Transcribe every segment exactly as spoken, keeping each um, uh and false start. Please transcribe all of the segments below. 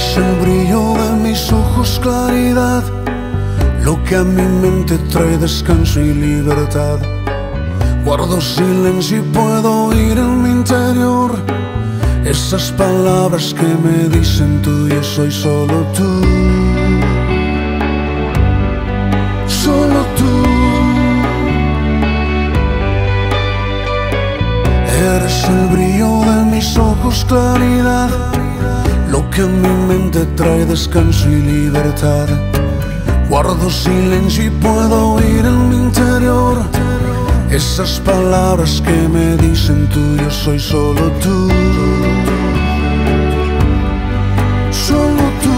es el brillo de mis ojos, claridad, lo que a mi mente trae descanso y libertad. Guardo silencio y puedo oír en mi interior esas palabras que me dicen tú, yo soy solo tú. Solo tú. Eres el brillo de mis ojos, claridad, lo que a mi mente trae descanso y libertad. Guardo silencio y puedo oír en mi interior esas palabras que me dicen tú, yo soy solo tú. Solo tú.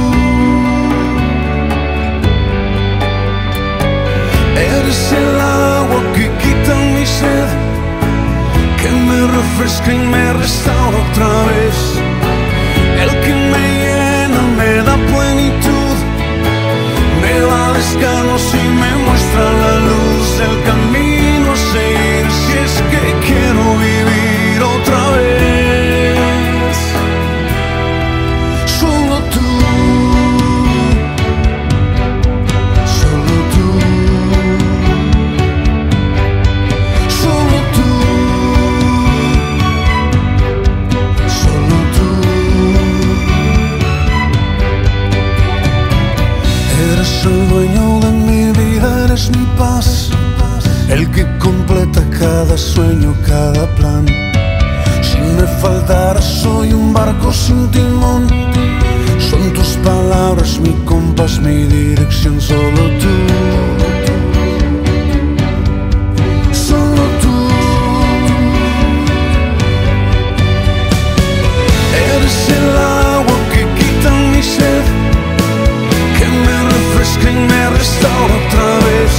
Eres el agua que quita mi sed, que me refresca y me restaura otra vez, el que me llena, me da plenitud, me da descanso y me muestra la luz del camino a seguir si es que quiero vivir otra vez. Solo tú, solo tú, solo tú, solo tú. Eres el dueño de mi vida, eres mi paz, el que completa cada sueño, cada plan. Si me faltara soy un barco sin timón, son tus palabras mi compás, mi dirección. Solo tú, solo tú. Eres el agua que quita mi sed, que me refresca y me restaura otra vez,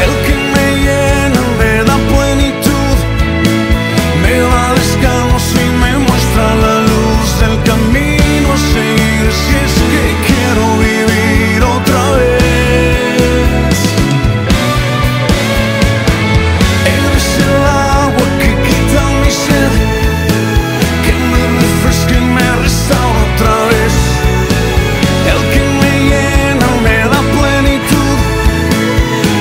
el que me llena, me da plenitud, me da descanso y me muestra la luz del camino a seguir si es que quiero vivir otra vez. Eres el agua que quita mi sed, que me refresca y me restaura otra vez, el que me llena, me da plenitud,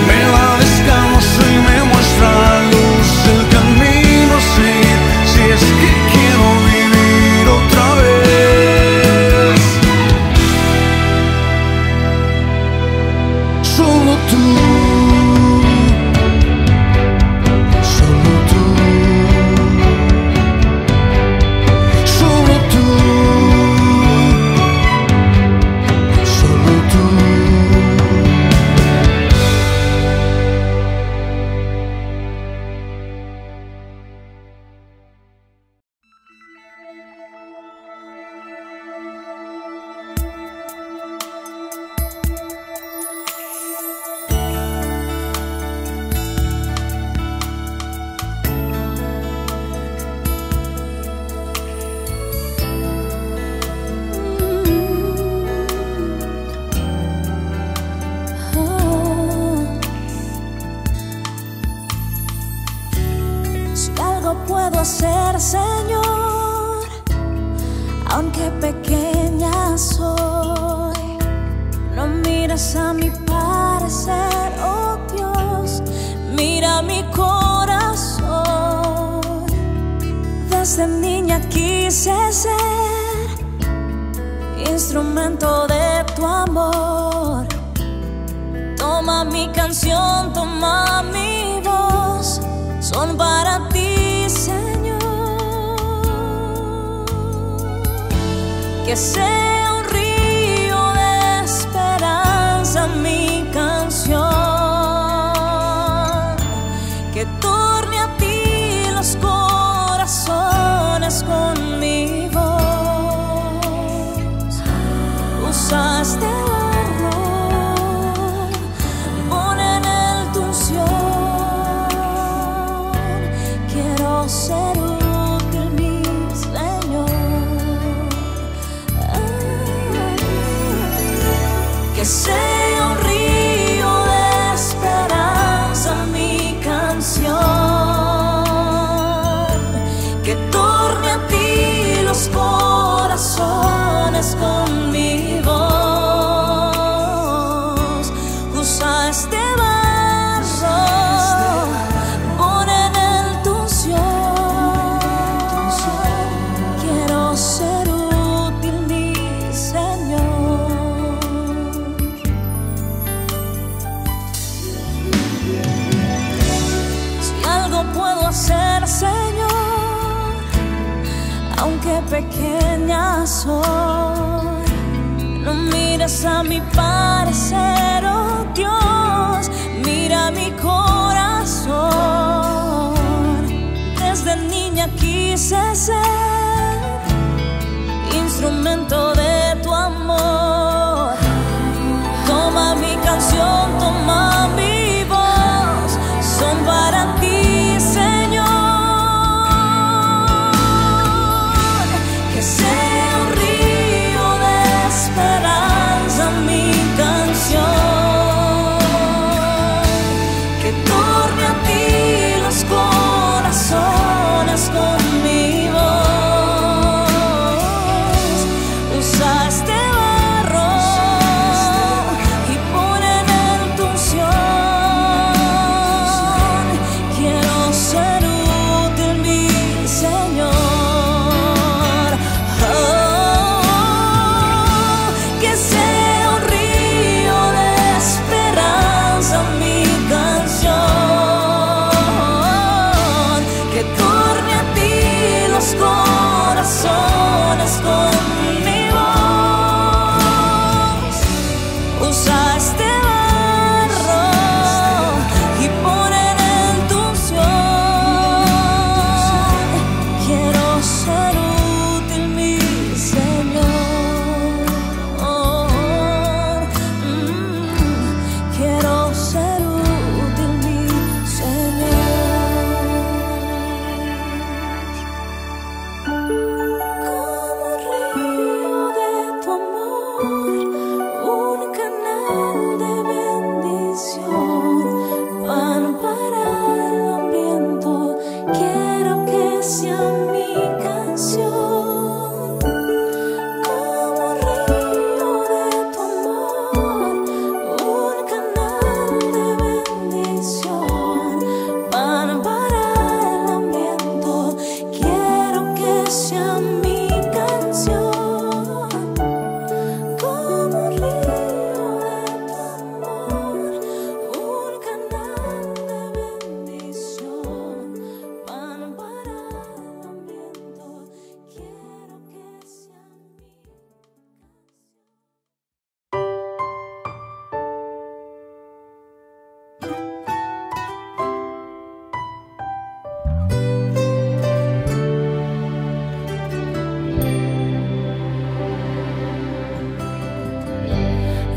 me da descanso y me muestra la luz, el camino a seguir si es que quiero vivir otra vez. Solo tú, solo tú, solo tú, solo tú. Ser útil, mi Señor. Ah. Señor, aunque pequeña soy, no miras a mi parecer, oh Dios, mira mi corazón. Desde niña quise ser instrumento de tu amor. Toma mi canción, toma mi voz, son para ti.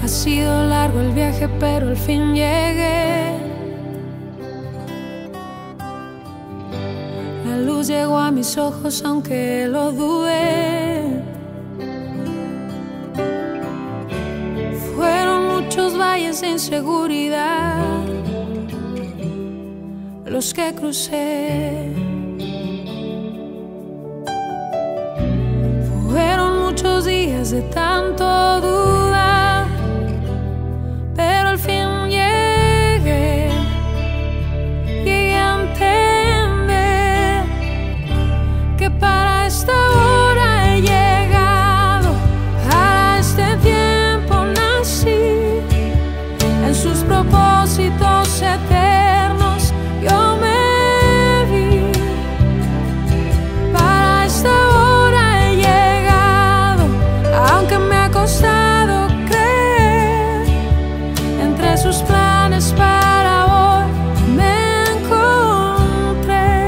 Ha sido largo el viaje, pero al fin llegué. La luz llegó a mis ojos, aunque lo dudé. Fueron muchos valles de inseguridad los que crucé. Fueron muchos días de tanto dudar, pero al fin llegué, llegué a entender que para esta hora he llegado, para este tiempo nací, en sus propósitos eternos yo me vi. Para esta hora he llegado, aunque me ha costado sus planes para hoy me encontré.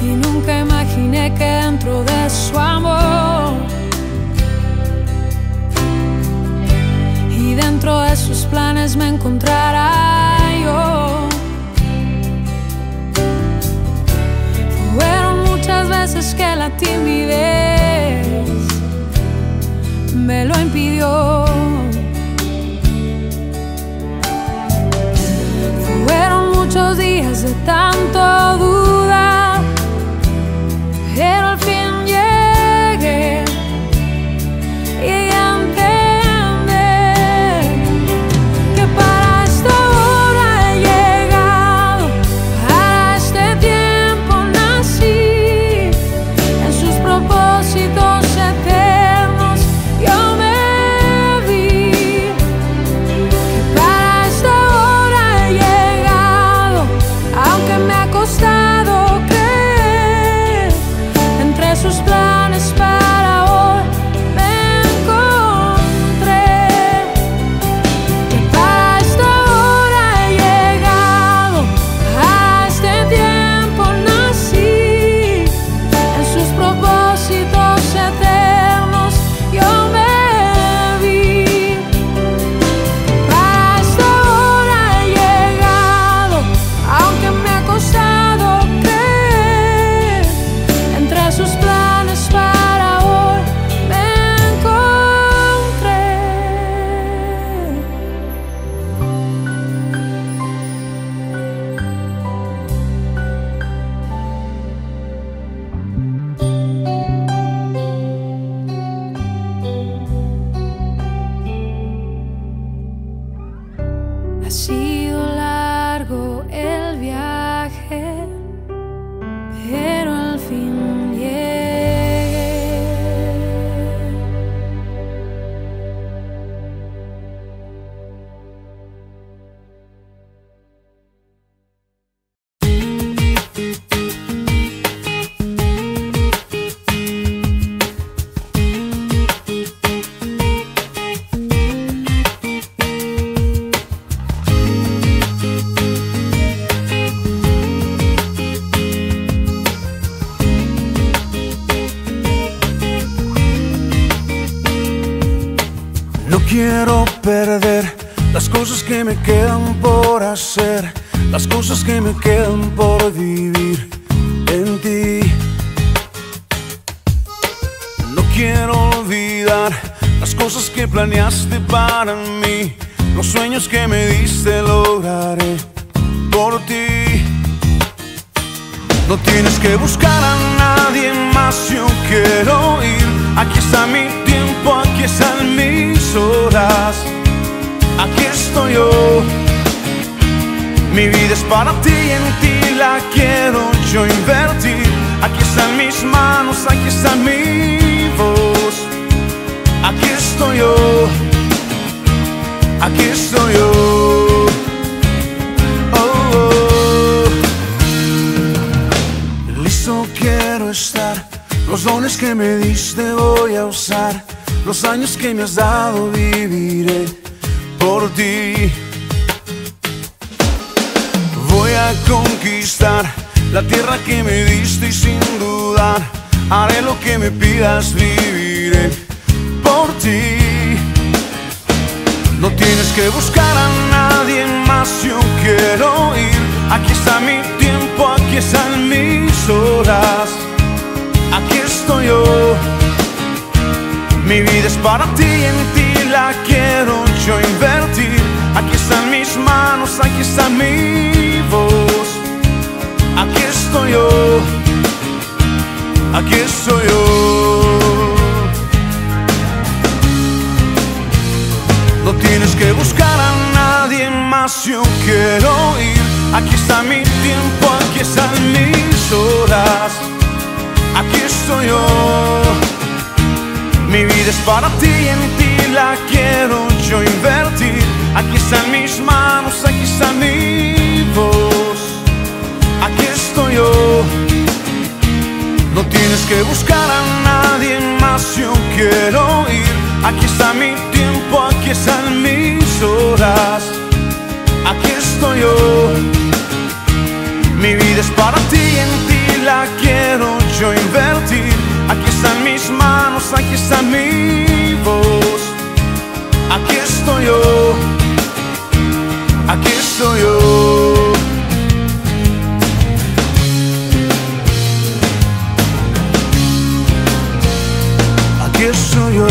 Y nunca imaginé que dentro de su amor y dentro de sus planes me encontrará yo. Fueron muchas veces que la timidez me lo impidió. Fueron muchos días de tanto dudar, pero al fin llegué, llegué a entender que para esta hora he llegado, para este tiempo nací, en sus propósitos eternos yo me vi. quiero perder las cosas que me quedan por hacer, las cosas que me quedan por vivir en ti. No quiero olvidar las cosas que planeaste para mí, los sueños que me diste lograré por ti. No tienes que buscar a nadie más, yo quiero ir. Aquí está mi tiempo, aquí están mis horas, aquí estoy yo. Mi vida es para ti y en ti la quiero yo invertir. Aquí están mis manos, aquí está mi voz, aquí estoy yo, aquí estoy yo. Quiero estar, los dones que me diste voy a usar, los años que me has dado viviré por ti. Voy a conquistar la tierra que me diste y sin dudar haré lo que me pidas, viviré por ti. No tienes que buscar a nadie más, yo quiero ir. Aquí está mi tiempo, aquí están mis horas, aquí estoy yo. Mi vida es para ti y en ti la quiero yo invertir. Aquí están mis manos, aquí está mi voz, aquí estoy yo, aquí estoy yo. No tienes que buscar a nadie más, yo quiero ir. Aquí está mi tiempo, aquí están mis horas, aquí estoy yo. Mi vida es para ti y en ti la quiero yo invertir. Aquí están mis manos, aquí está mi voz, aquí estoy yo. No tienes que buscar a nadie más, yo quiero ir. Aquí está mi tiempo, aquí están mis horas, aquí estoy yo. Mi vida es para ti y en ti la quiero yo invertir. Aquí están mis manos, aquí está mi voz, aquí estoy yo, aquí estoy yo. Aquí estoy yo.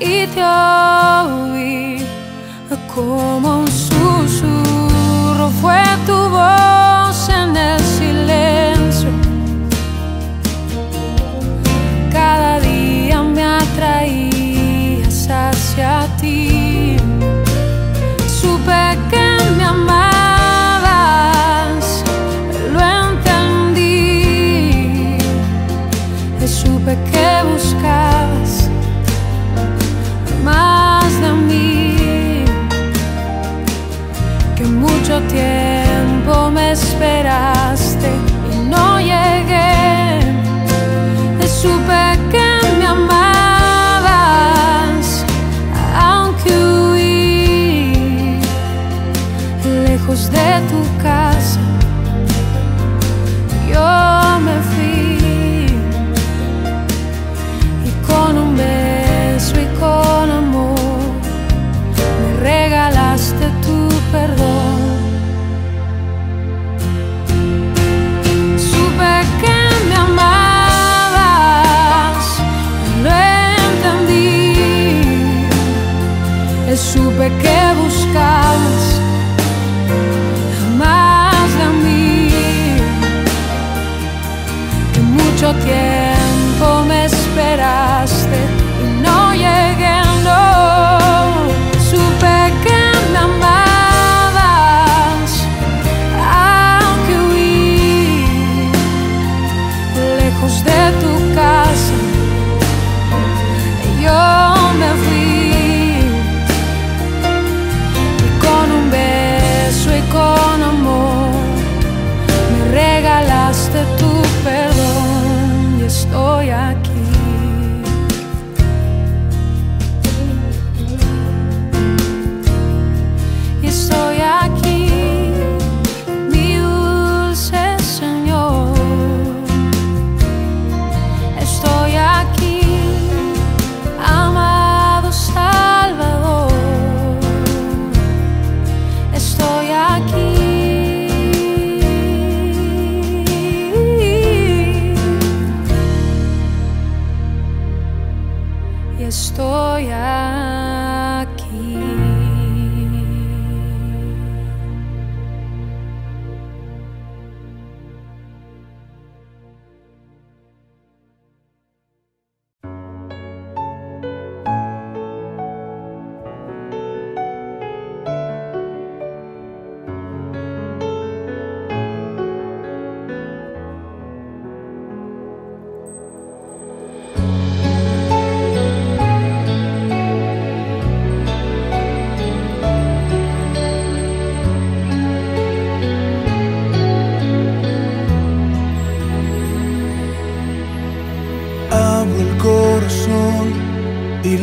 y te oí como un susurro, fue tu voz en el silencio. Cada día me atraías hacia ti, supe que me amabas. Supe que buscabas más de mí, que mucho tiempo me esperaste y no llegué. Supe que me amabas, aunque huí lejos de tu casa. Yo me fui de tu perdón. Supe que me amabas, lo entendí. Supe que buscabas más de mí, que mucho tiempo me esperaste y no llegué, no. Supe que de tu casa yo me fui, y con un beso y con amor me regalaste tu perdón. Y estoy aquí. Y estoy aquí. Estoy aquí.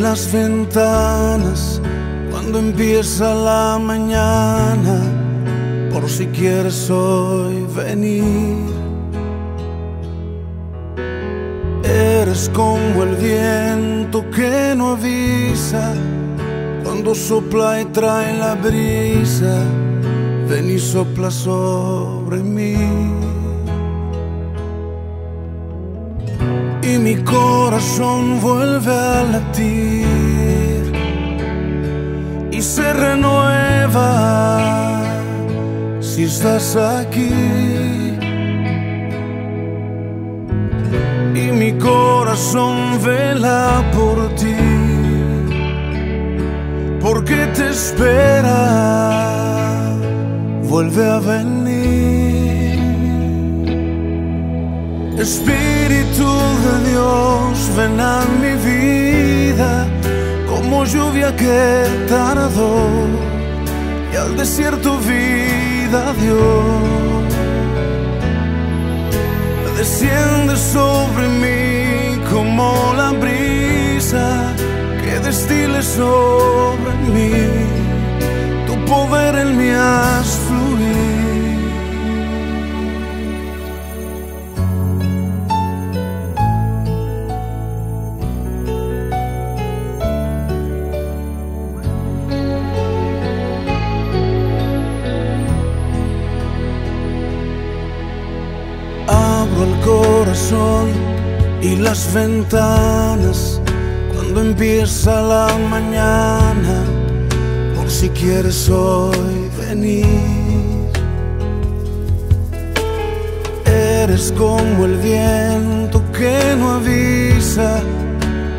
Las ventanas cuando empieza la mañana, por si quieres hoy venir. Eres como el viento que no avisa, cuando sopla y trae la brisa, ven y sopla sobre mí. Y mi corazón vuelve a latir y se renueva si estás aquí. Y mi corazón vela por ti, porque te espera, vuelve a venir. Espíritu de Dios, ven a mi vida, como lluvia que tardó y al desierto vida dio. Desciende sobre mí como la brisa, que destile sobre mí tu poder en mí haz fluir. Y las ventanas cuando cuando empieza la mañana, por si quieres hoy venir. Eres como el viento que no avisa,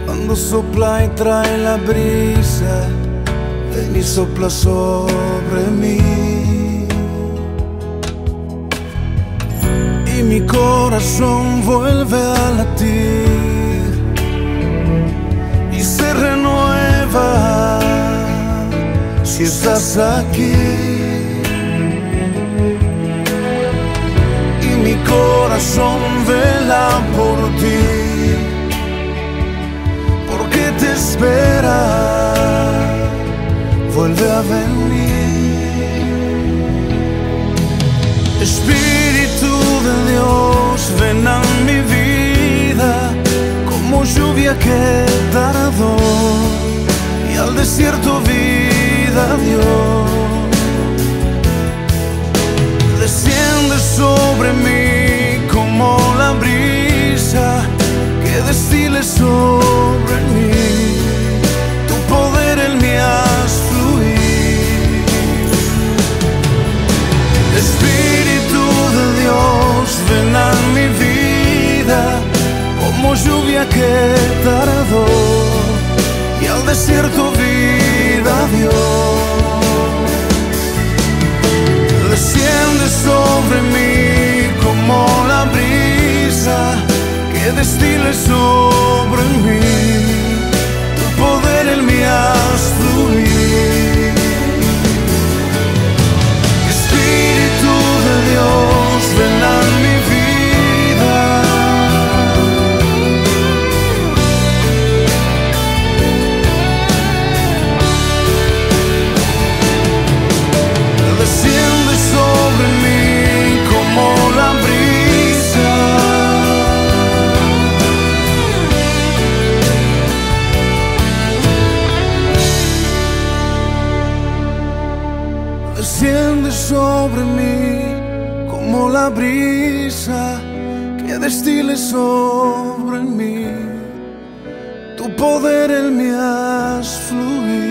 cuando sopla y trae la brisa, ven y sopla sobre mí. Y mi corazón vuelve a latir y se renueva si estás aquí. Y mi corazón vela por ti, porque te espera, vuelve a venir. Espíritu de Dios, ven a mi vida como lluvia que tardó, y al desierto vida dio. Desciende sobre mí como la brisa que destile sobre mí, tu poder en mí haz fluir. Espíritu de Dios, ven a mi vida como lluvia que tardó, y al desierto vida dio. Desciende sobre mí como la brisa que destile sobre mí, tu poder en mí haz fluir. Espíritu de Dios, ven a mi vida. Desciende sobre mí como la brisa que destile sobre mí, tu poder en mí haz fluir.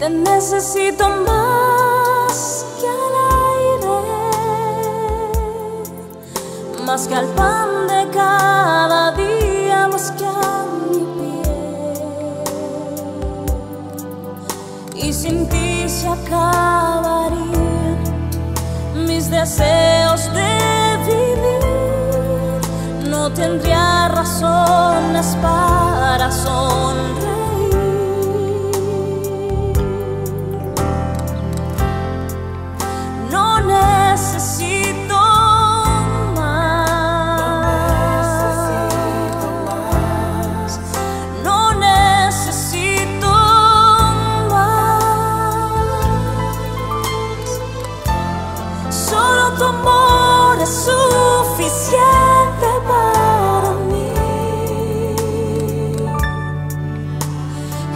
Te necesito más que al aire, más que al pan de cada día, más que a mi piel. Y sin ti se acabarían mis deseos de vivir, no tendría razones para sonreír. Suficiente para mí,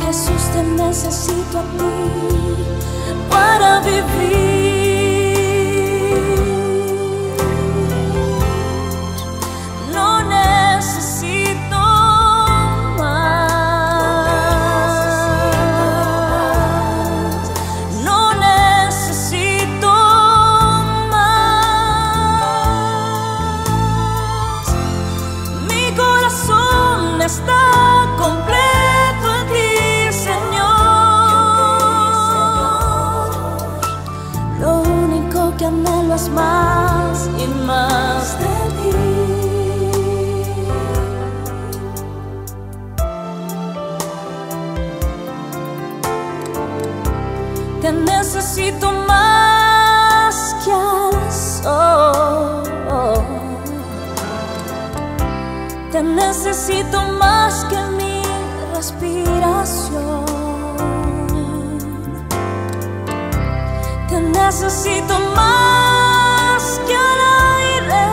Jesús, te necesito a ti para vivir. No necesito más, no necesito más. Está completo en ti, Señor. Lo único que anhelo es más y más de ti. Te necesito más que al sol. Te necesito más que mi respiración. Te necesito más que al aire,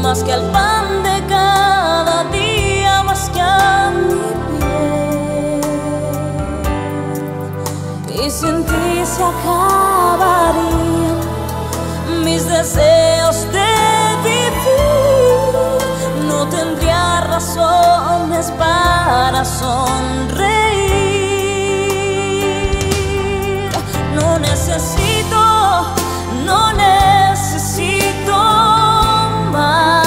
más que al pan. Sin ti se acabarían mis deseos de vivir. No tendría razones para sonreír. No necesito, no necesito más.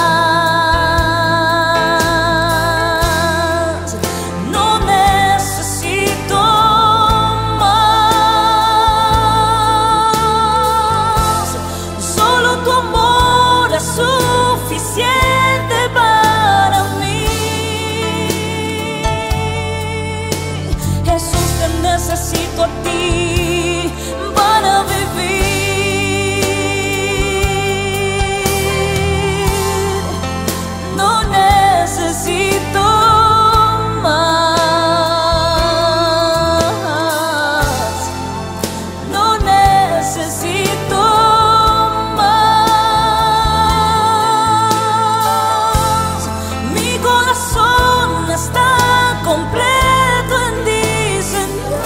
Completo en dicen no.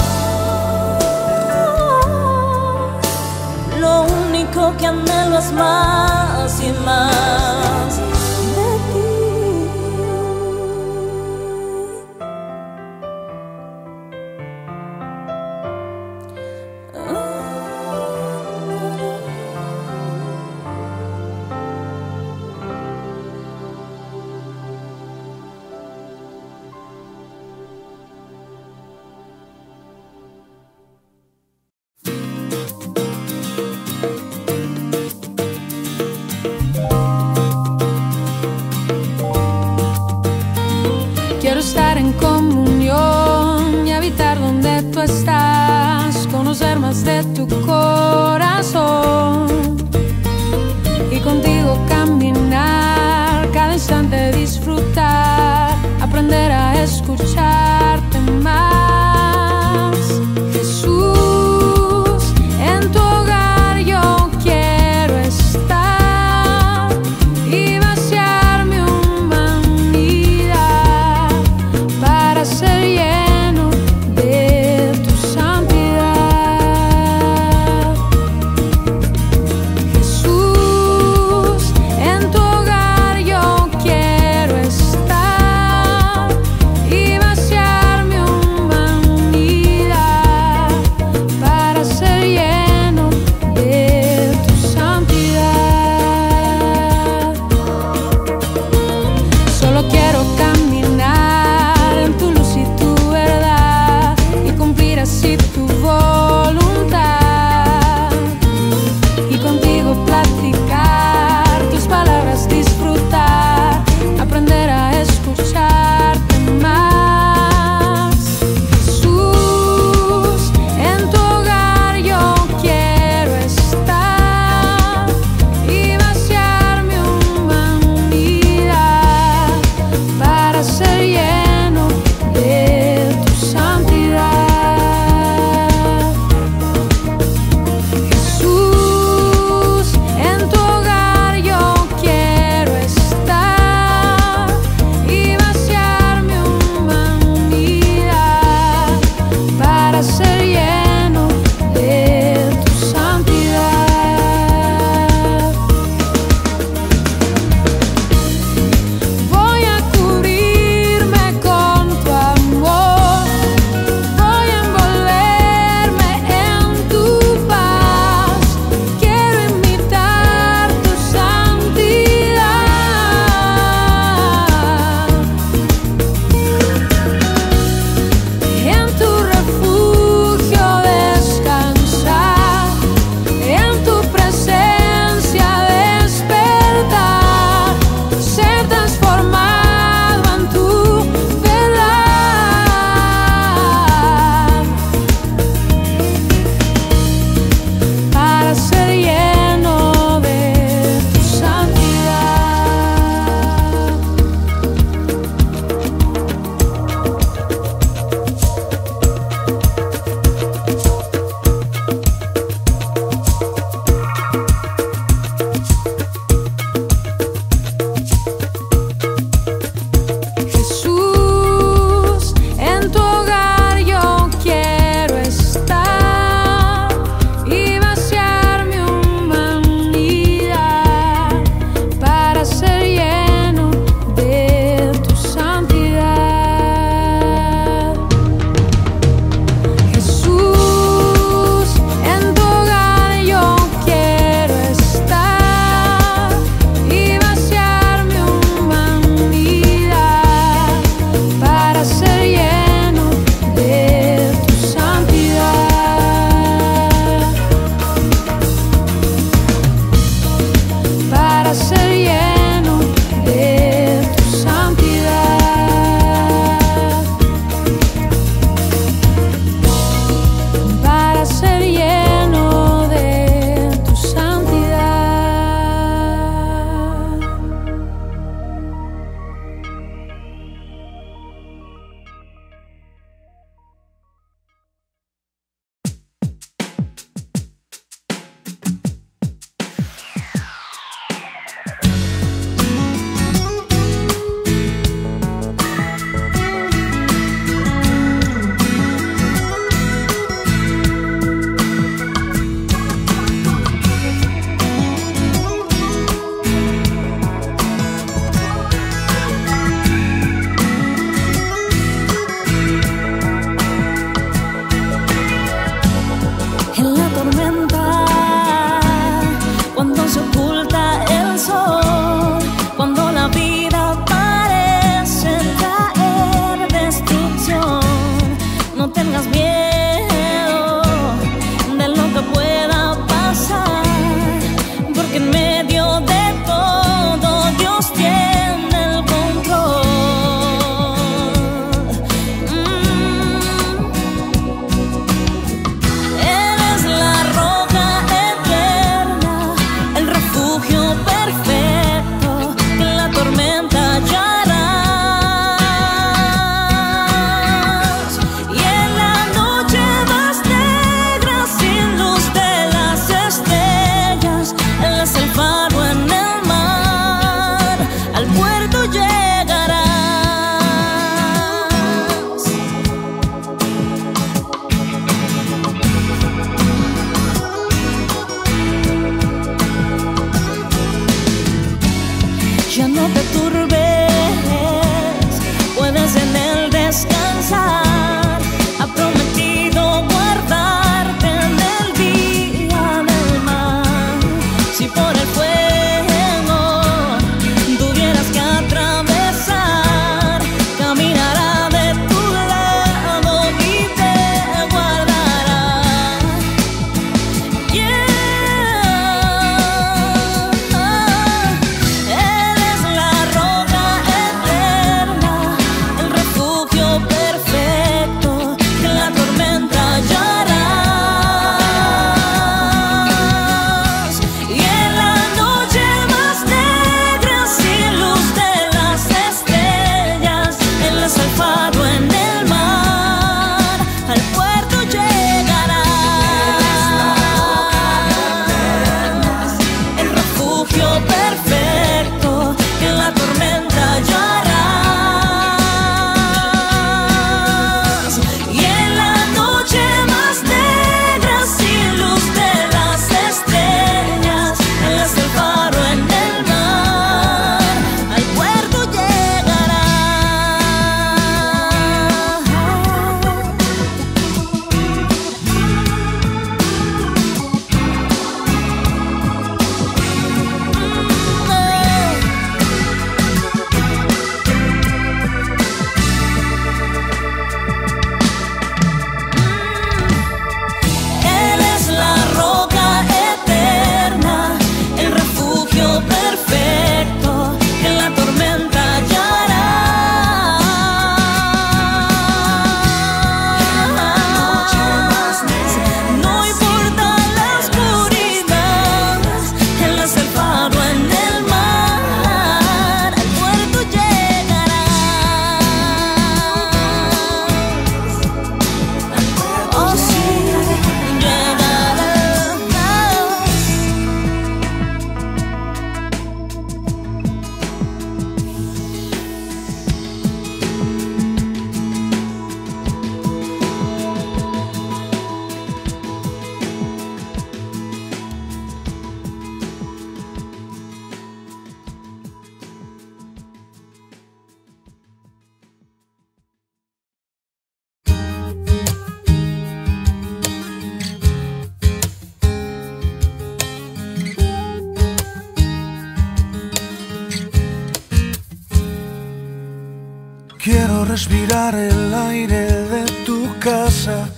Quiero respirar el aire de tu casa,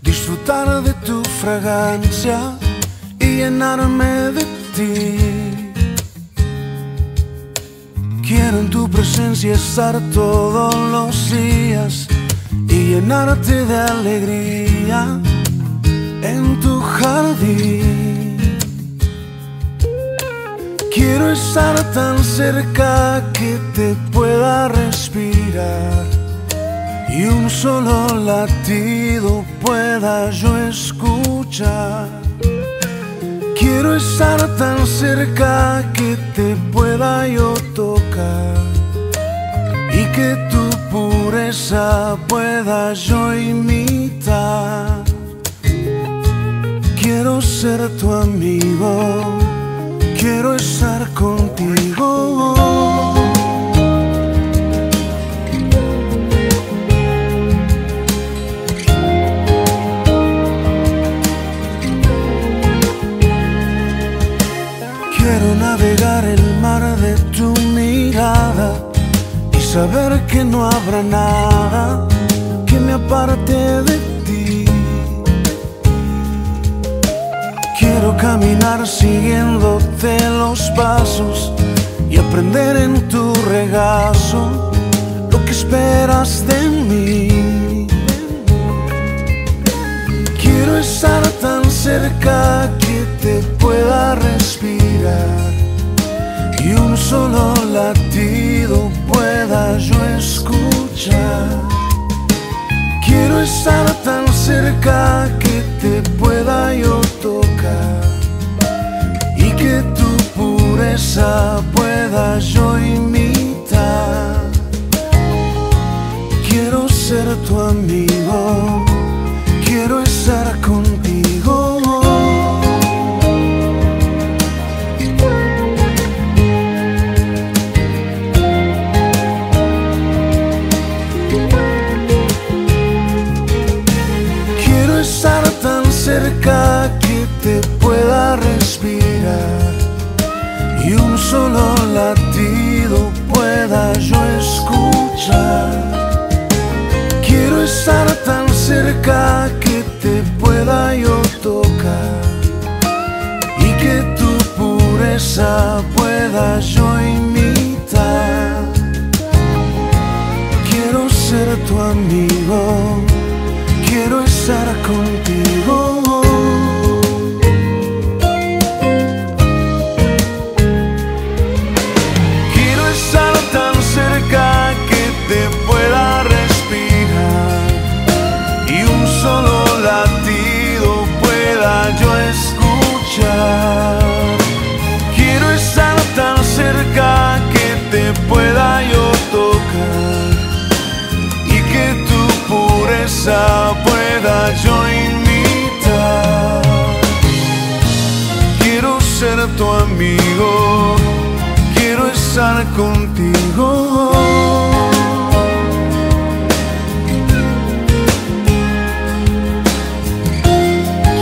disfrutar de tu fragancia y llenarme de ti. Quiero en tu presencia estar todos los días y llenarte de alegría en tu jardín. Quiero estar tan cerca que te pueda respirar y un solo latido pueda yo escuchar. Quiero estar tan cerca que te pueda yo tocar y que tu pureza pueda yo imitar. Quiero ser tu amigo, quiero estar contigo. Quiero navegar el mar de tu mirada y saber que no habrá nada que me aparte de ti. Quiero caminar siguiéndote los pasos y aprender en tu regazo lo que esperas de mí. Quiero estar tan cerca que te pueda respirar y un solo latido pueda yo escuchar. Quiero estar tan cerca que te pueda yo tocar y que tu pureza pueda yo imitar. Quiero ser tu amigo, quiero estar contigo. Quiero estar tan cerca que te pueda respirar y un solo latido pueda yo escuchar. Quiero estar tan cerca que te pueda yo tocar y que tu pureza pueda yo imitar. Quiero ser tu amigo, quiero estar contigo. Quiero estar tan cerca que te pueda respirar y un solo latido pueda yo escuchar. Quiero estar tan cerca que te pueda yo tocar y que tu pureza pueda yo imitar. Quiero ser tu amigo, quiero estar contigo.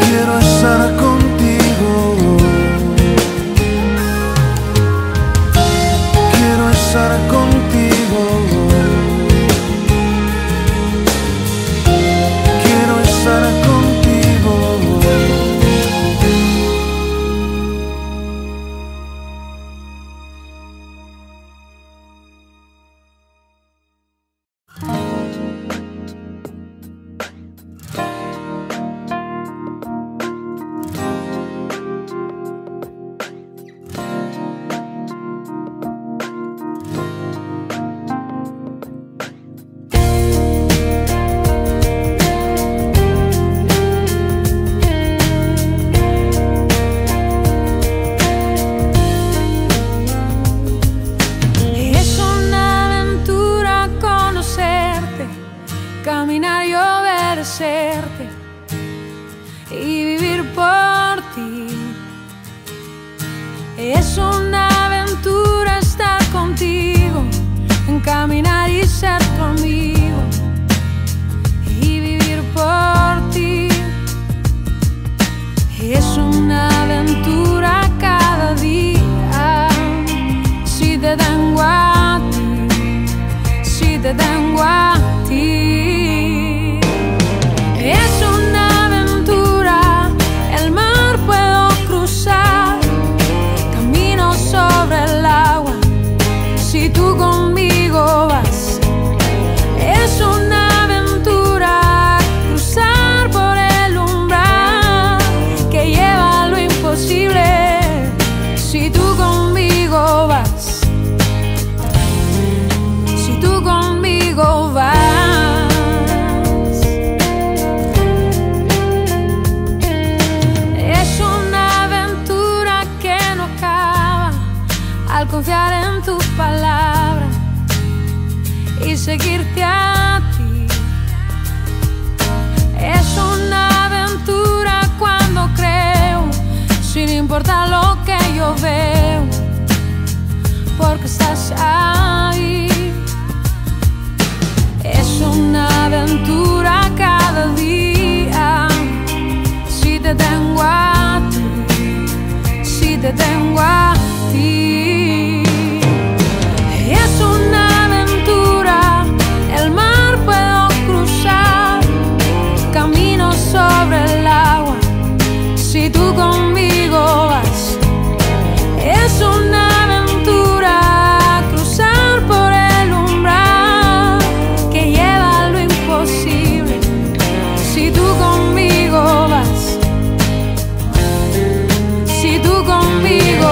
Quiero estar contigo, quiero estar contigo. Then why? porque estás ahí. Es una aventura cada día. Si te tengo a ti, si te tengo a ti. Es una aventura, el mar puedo cruzar, camino sobre el agua, si tú conmigo vas. Es una aventura, cruzar por el umbral que lleva a lo imposible, si tú conmigo vas, si tú conmigo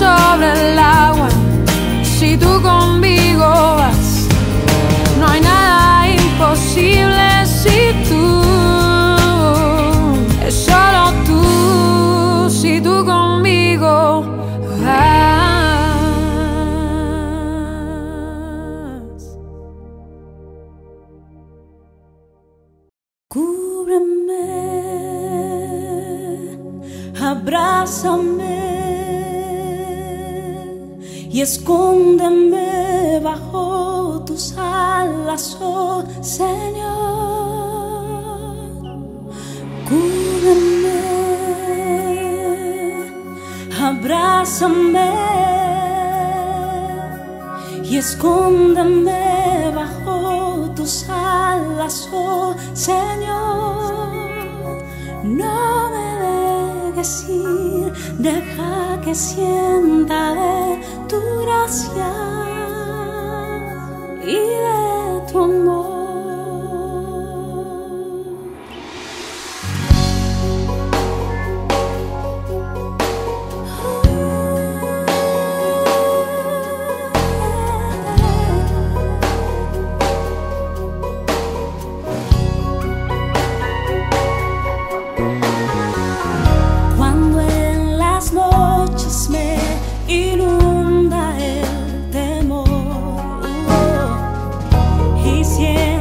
sobre el agua, si tú conmigo vas. No hay nada imposible si tú, es solo tú, si tú conmigo vas. Cúbreme, abrázame y escóndeme bajo tus alas, oh Señor. Cúbreme, abrázame y escóndeme bajo tus alas, oh Señor. No me dejes ir, deja que sienta de tu gracia y de tu amor. Cuando en las noches me ilumina inunda el temor, oh, y siempre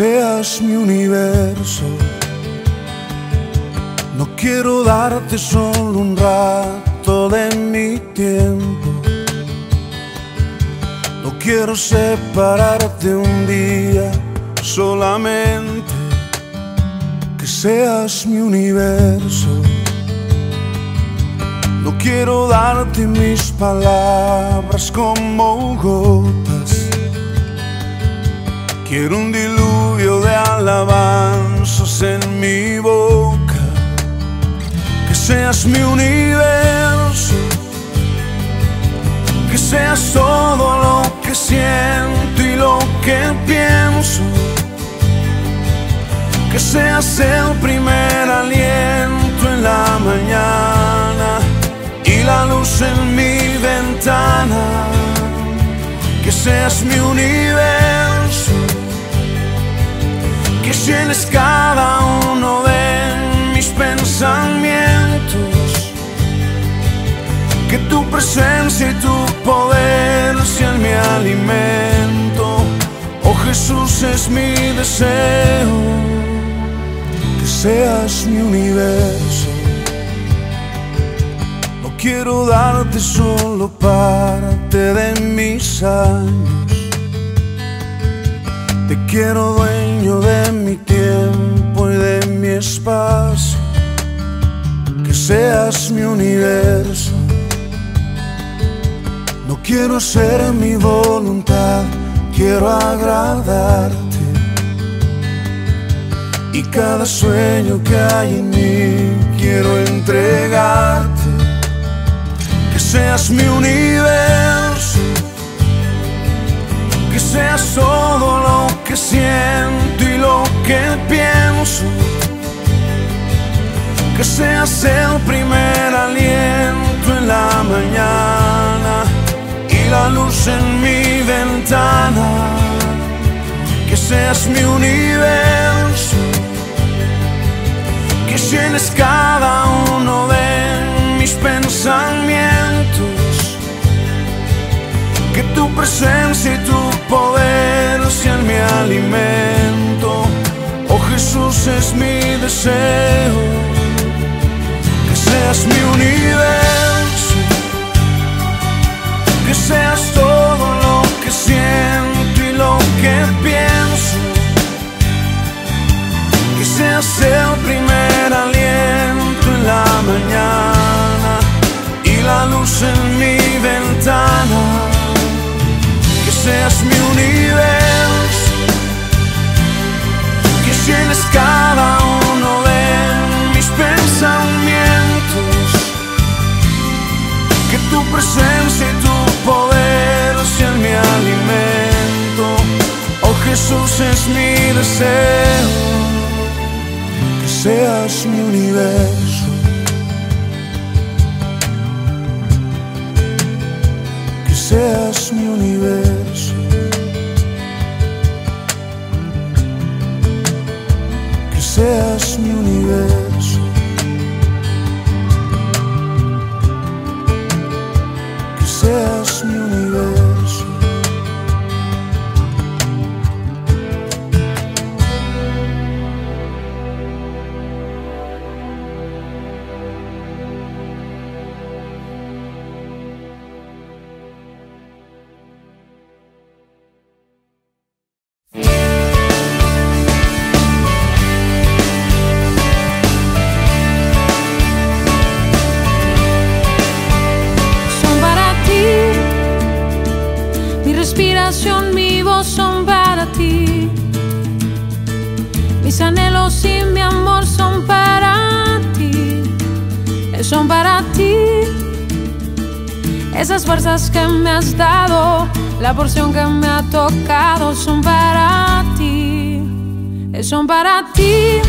seas mi universo. No quiero darte solo un rato de mi tiempo. No quiero separarte un día solamente. Que seas mi universo. No quiero darte mis palabras como gotas. Quiero un diluvio de alabanzas en mi boca. Que seas mi universo. Que seas todo lo que siento y lo que pienso. Que seas el primer aliento en la mañana y la luz en mi ventana. Que seas mi universo. Que llenes cada uno de mis pensamientos. Que tu presencia y tu poder sean mi alimento. Oh Jesús, es mi deseo. Que seas mi universo. Quiero darte solo parte de mis años. Te quiero dueño de mi tiempo y de mi espacio. Que seas mi universo. No quiero ser mi voluntad, quiero agradarte. Y cada sueño que hay en mí quiero entregarte. Que seas mi universo. Que seas todo lo que siento y lo que pienso. Que seas el primer aliento en la mañana y la luz en mi ventana. Que seas mi universo. Que llenes cada uno de mis pensamientos. Que tu presencia y tu poder sean mi alimento. Oh Jesús, es mi deseo. Que seas mi universo. Que seas todo lo que siento y lo que pienso. Que seas el primer aliento en la mañana y la luz en mi ventana. Que seas mi universo. Que llenes cada uno de mis pensamientos. Que tu presencia y tu poder sean mi alimento. Oh Jesús, es mi deseo. Que seas mi universo. Que seas mi universo. Que seas mi universo. Que seas mi universo. Mi voz son para ti. Mis anhelos y mi amor son para ti. Son para ti. Esas fuerzas que me has dado, la porción que me ha tocado, son para ti. Son para ti.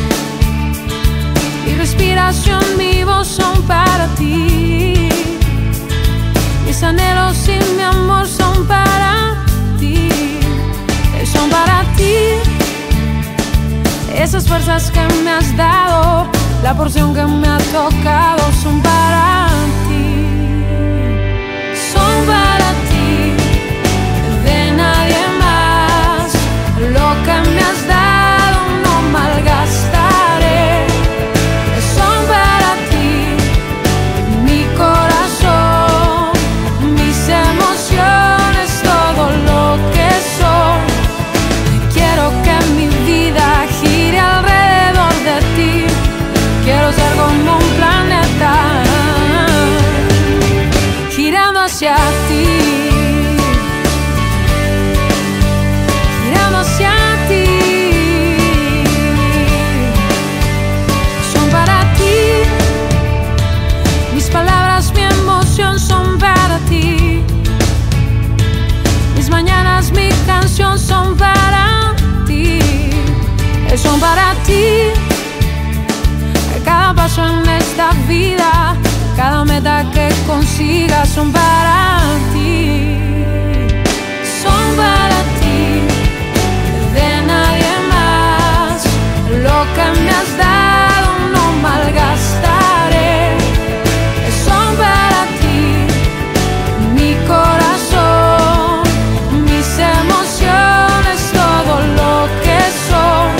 Mi respiración, mi voz son para ti. Mis anhelos y mi amor son para ti. Son para ti. Esas fuerzas que me has dado, la porción que me ha tocado, son para ti. Son para ti, de nadie más, lo que me has dado. paso en esta vida, cada meta que consigas son para ti, son para ti, de nadie más. Lo que me has dado no malgastaré, son para ti, mi corazón, mis emociones, todo lo que soy.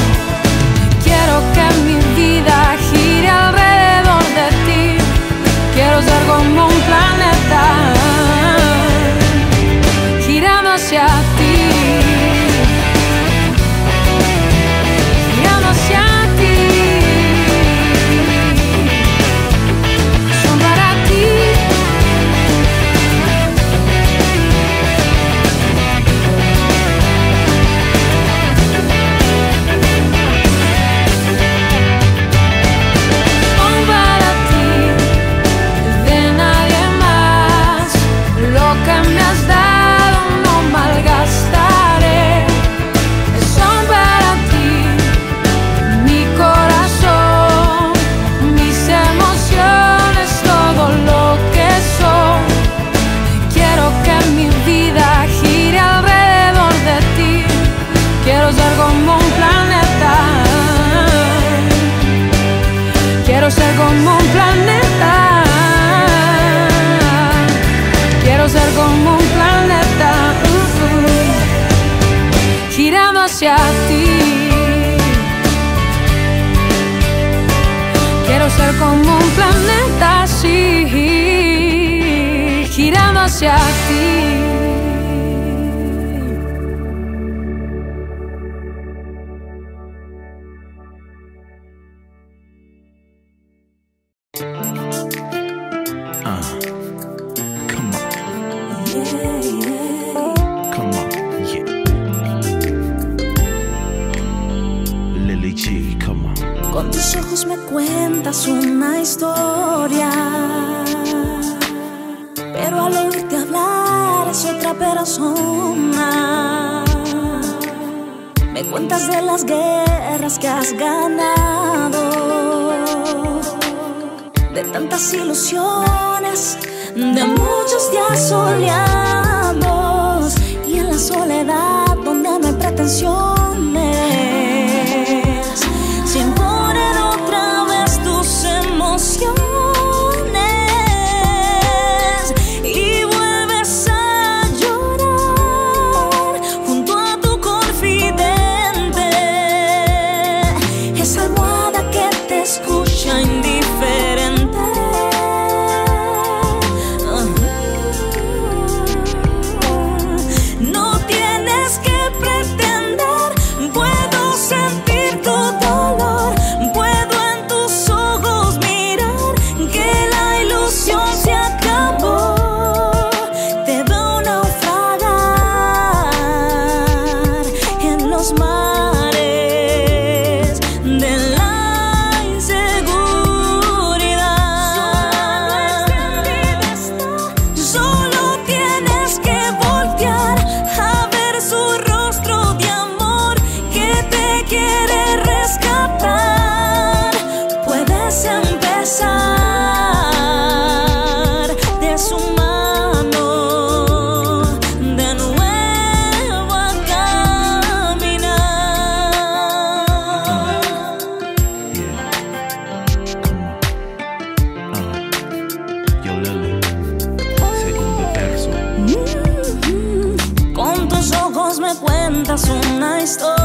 Quiero que mi vida gire alrededor de ti, quiero ser como un planeta girando hacia ti. Quiero ser como un planeta, quiero ser como un planeta, uh-uh, girando hacia ti. Quiero ser como un planeta, sí, girando hacia ti. Ilusiones de muchos días soleados y en la soledad donde no hay pretensiones, sin poner otra vez tus emociones y vuelves a llorar junto a tu confidente, esa almohada que te escucha indiferente. Una historia.